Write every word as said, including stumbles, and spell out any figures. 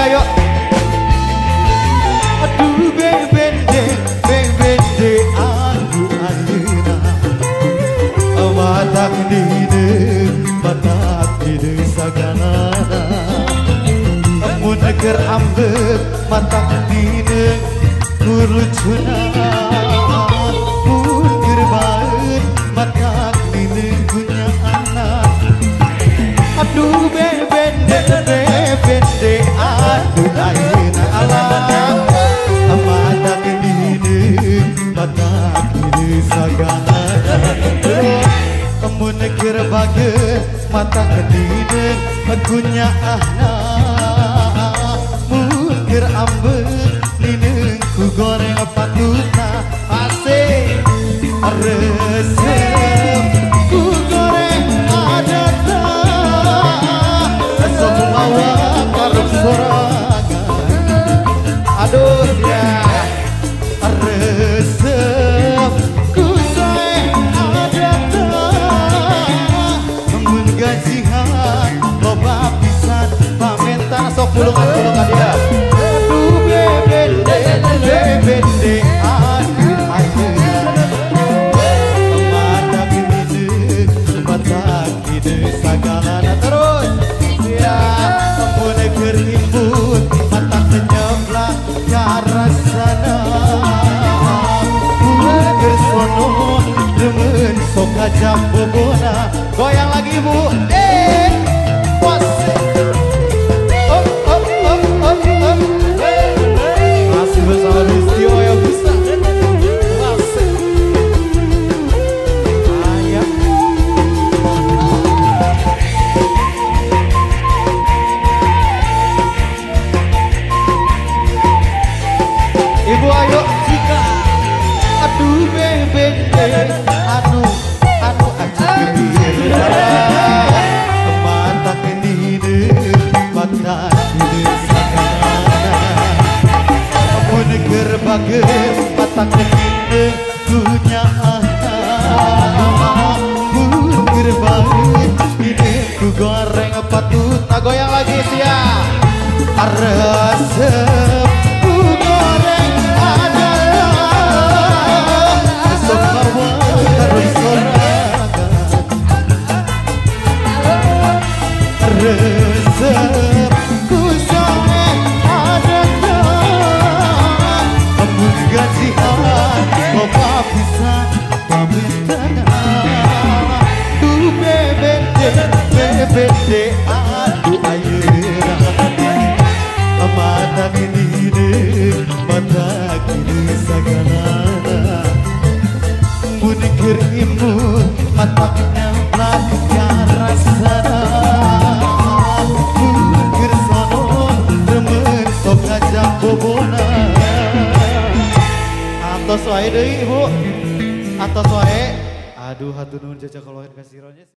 ayo. Aduh bebende, bebende aku andina. Matak dide, matak dide sagana. Amun neger ambet, matak dide kurucuna. Bagai mata ketidek magunya ahna mungkir ambil lineng ku goreng patutna asik resep ku goreng adata esok mawa karep sorangan aduh ya resep ku goreng adata gajihan loba pisan pamentan sok bulungan-bulungan dia aduh bebende bebende aduh aduh mata bebende mata ide sagalana terus ya ampune kerimbut mata nyemplak ke arah sana buger sono demen sok ajam bobona goyang lagi bu ibu ayo jika aduh bebende anu anu aja teman tak ini mata ini kamu neger bagai mata ini dunia ah buger bagai ini ku goreng patut tak goyang lagi sia resep ku goreng resep ku sangat adanya amun gajian loba pisan pamintana tu bebende bebende adu ayeuna mata gede mata gede sagana mun keur imut mata atos wae deui ibu atos wae aduh hatur nuhun jajaka lohet kasironnya.